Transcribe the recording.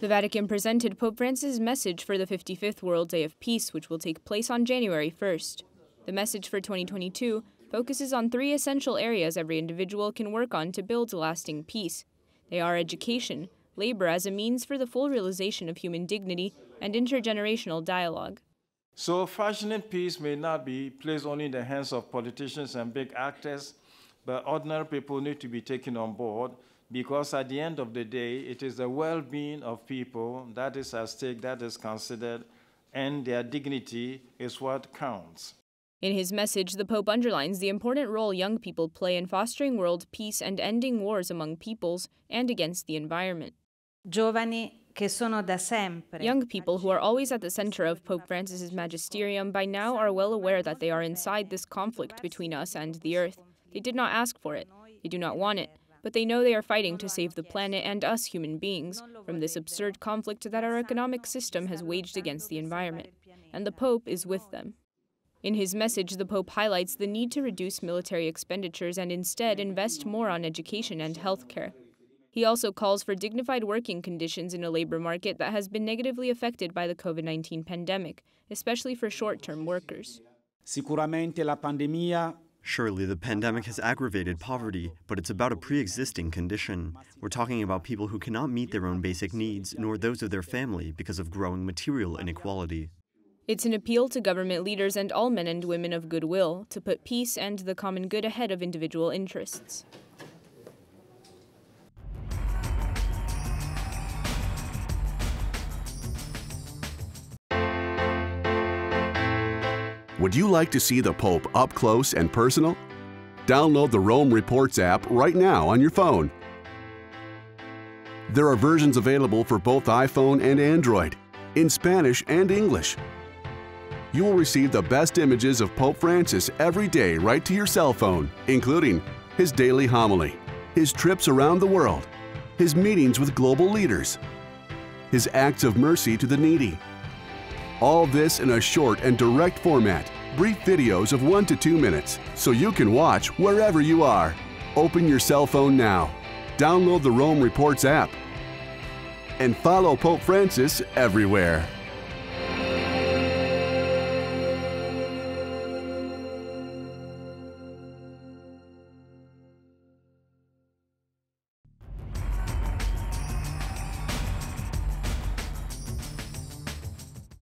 The Vatican presented Pope Francis' message for the 55th World Day of Peace, which will take place on January 1st. The message for 2022 focuses on three essential areas every individual can work on to build lasting peace. They are education, labor as a means for the full realization of human dignity, and intergenerational dialogue. So fashioning peace may not be placed only in the hands of politicians and big actors, but ordinary people need to be taken on board, because at the end of the day, it is the well-being of people that is at stake, that is considered, and their dignity is what counts. In his message, the Pope underlines the important role young people play in fostering world peace and ending wars among peoples and against the environment. Young people who are always at the center of Pope Francis' magisterium by now are well aware that they are inside this conflict between us and the earth. They did not ask for it. They do not want it. But they know they are fighting to save the planet and us human beings from this absurd conflict that our economic system has waged against the environment. And the Pope is with them. In his message, the Pope highlights the need to reduce military expenditures and instead invest more on education and healthcare. He also calls for dignified working conditions in a labor market that has been negatively affected by the COVID-19 pandemic, especially for short-term workers. Surely the pandemic has aggravated poverty, but it's about a pre-existing condition. We're talking about people who cannot meet their own basic needs, nor those of their family, because of growing material inequality. It's an appeal to government leaders and all men and women of goodwill to put peace and the common good ahead of individual interests. Would you like to see the Pope up close and personal? Download the Rome Reports app right now on your phone. There are versions available for both iPhone and Android, in Spanish and English. You will receive the best images of Pope Francis every day right to your cell phone, including his daily homily, his trips around the world, his meetings with global leaders, his acts of mercy to the needy. All this in a short and direct format, brief videos of 1 to 2 minutes, so you can watch wherever you are. Open your cell phone now, download the Rome Reports app, and follow Pope Francis everywhere.